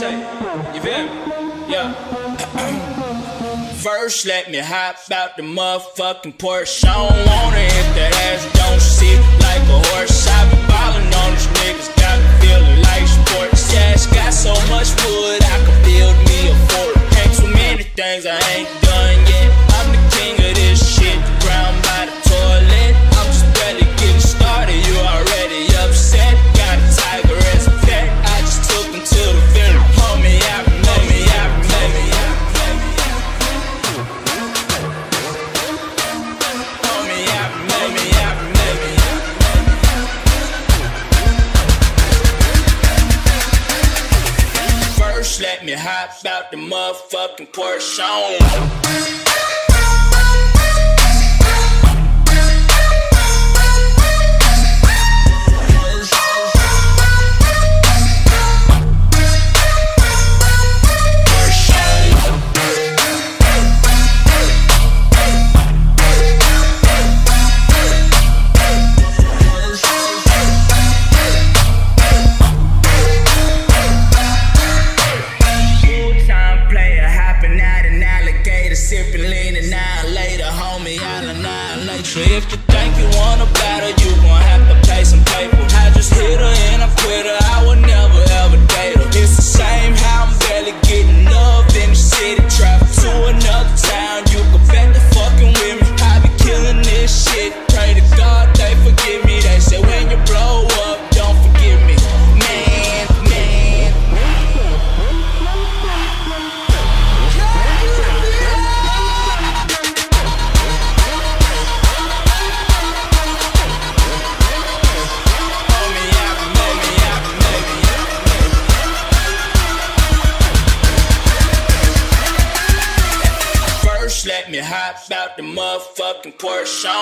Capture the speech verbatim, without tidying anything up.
tight. You feel me? Yeah. First, let me hop out the motherfucking Porsche. I don't wanna hit that ass, don't sit like a horse. I've been ballin' on these niggas, got me feelin' like sports. Yeah, it's got so much wood, I could build me a fort. Ain't too many things I ain't done yet. I'm the king of this shit, ground by the toilet. I'm just barely getting started, you already upset. Got a tiger as a pet, I just took him to the funeral. Homie, I remember, I remember, I remember. Homie, I remember, I remember. First, let me hop out the motherfucking Porsche on. If you think you wanna battle, you gon' have to pay some paper. I just hit her and I quit her, I would never ever date her. It's the same how I'm barely getting up in the city. Travel to another town, you can bet the fucking with me. I be killing this shit, pray to God they forgive me. They say when you blow up, don't forgive me. Man, man, man. Let me hop out the motherfucking Porsche.